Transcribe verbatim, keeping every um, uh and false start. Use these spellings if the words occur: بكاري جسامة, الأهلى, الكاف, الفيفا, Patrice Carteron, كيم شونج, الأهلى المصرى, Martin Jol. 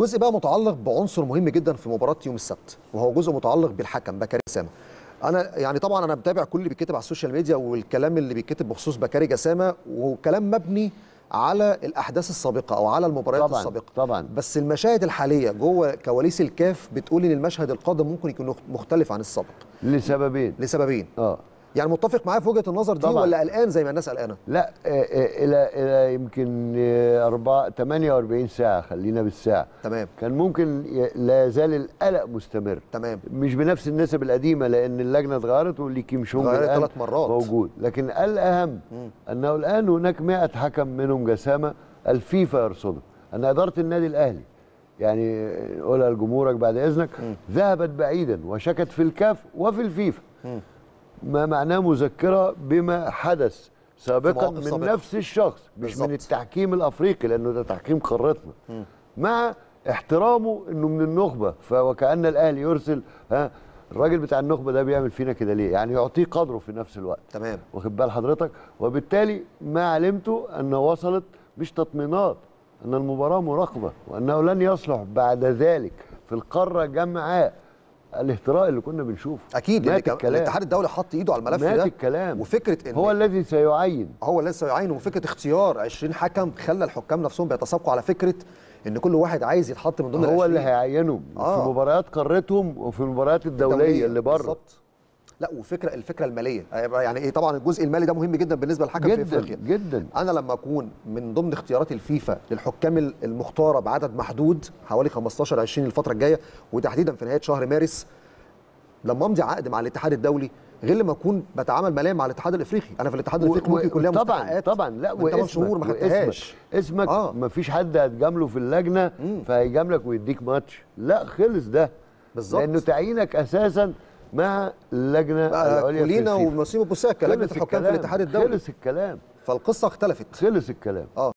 جزء بقى متعلق بعنصر مهم جدا في مباراه يوم السبت، وهو جزء متعلق بالحكم بكاري جسامة. انا يعني طبعا انا بتابع كل اللي بيتكتب على السوشيال ميديا والكلام اللي بيتكتب بخصوص بكاري جسامة، وكلام مبني على الاحداث السابقه او على المباريات طبعًا السابقه طبعا. بس المشاهد الحاليه جوه كواليس الكاف بتقول ان المشهد القادم ممكن يكون مختلف عن السابق لسببين لسببين اه يعني متفق معايا في وجهه النظر دي طبعًا. ولا قلقان زي ما الناس قلقانه؟ لا، الى الى يمكن ثمانية وأربعين ساعه، خلينا بالساعه. تمام. كان ممكن لا يزال القلق مستمر. تمام. مش بنفس النسب القديمه لان اللجنه اتغيرت واللي كيم شونج اتغيرت ثلاث مرات موجود، لكن الاهم انه الان هناك مئة حكم منهم جسامه. الفيفا يرصدهم، ان اداره النادي الاهلي يعني قولها لجمهورك بعد اذنك م. ذهبت بعيدا وشكت في الكاف وفي الفيفا م. ما معناه مذكرة بما حدث سابقا من سابقة. نفس الشخص مش بالزبط. من التحكيم الأفريقي، لأنه ده تحكيم قارتنا، مع احترامه أنه من النخبة، فوكأن الأهلي يرسل ها الراجل بتاع النخبة ده بيعمل فينا كده ليه؟ يعني يعطيه قدره في نفس الوقت. تمام، واخد بال حضرتك؟ وبالتالي ما علمته أنه وصلت مش تطمينات أن المباراة مراقبة، وأنه لن يصلح بعد ذلك في القارة جمعاء الاهتراء اللي كنا بنشوفه. اكيد الاتحاد الدولي حط ايده على الملف ده الكلام. وفكره ان هو الذي سيعين هو الذي سيعين وفكره اختيار عشرين حكم خلى الحكام نفسهم بيتسابقوا على فكره ان كل واحد عايز يتحط من ضمن هو اللي هيعينهم آه. في مباريات قارتهم وفي المباريات الدوليه, الدولية اللي بره بالظبط. لا، وفكره الفكره الماليه، يعني ايه؟ طبعا الجزء المالي ده مهم جدا بالنسبه للحكم في افريقيا جدا. انا لما اكون من ضمن اختيارات الفيفا للحكام المختاره بعدد محدود حوالي خمستاشر عشرين الفتره الجايه وتحديدا في نهايه شهر مارس، لما امضي عقد مع الاتحاد الدولي غير لما اكون بتعامل ماليا مع الاتحاد الافريقي. انا في الاتحاد الافريقي ممكن يكون ليا مستحقات طبعا لا، وثمان شهور ما خدتهاش. اسمك آه. ما فيش حد هتجامله في اللجنه فهيجاملك ويديك ماتش، لا خلص ده بالظبط، لانه تعيينك اساسا مع اللجنه العليا كلينا ومسيم بوساكا لجنه الحكام في الاتحاد الدولي. خلص الكلام، فالقصه اختلفت. خلص الكلام اه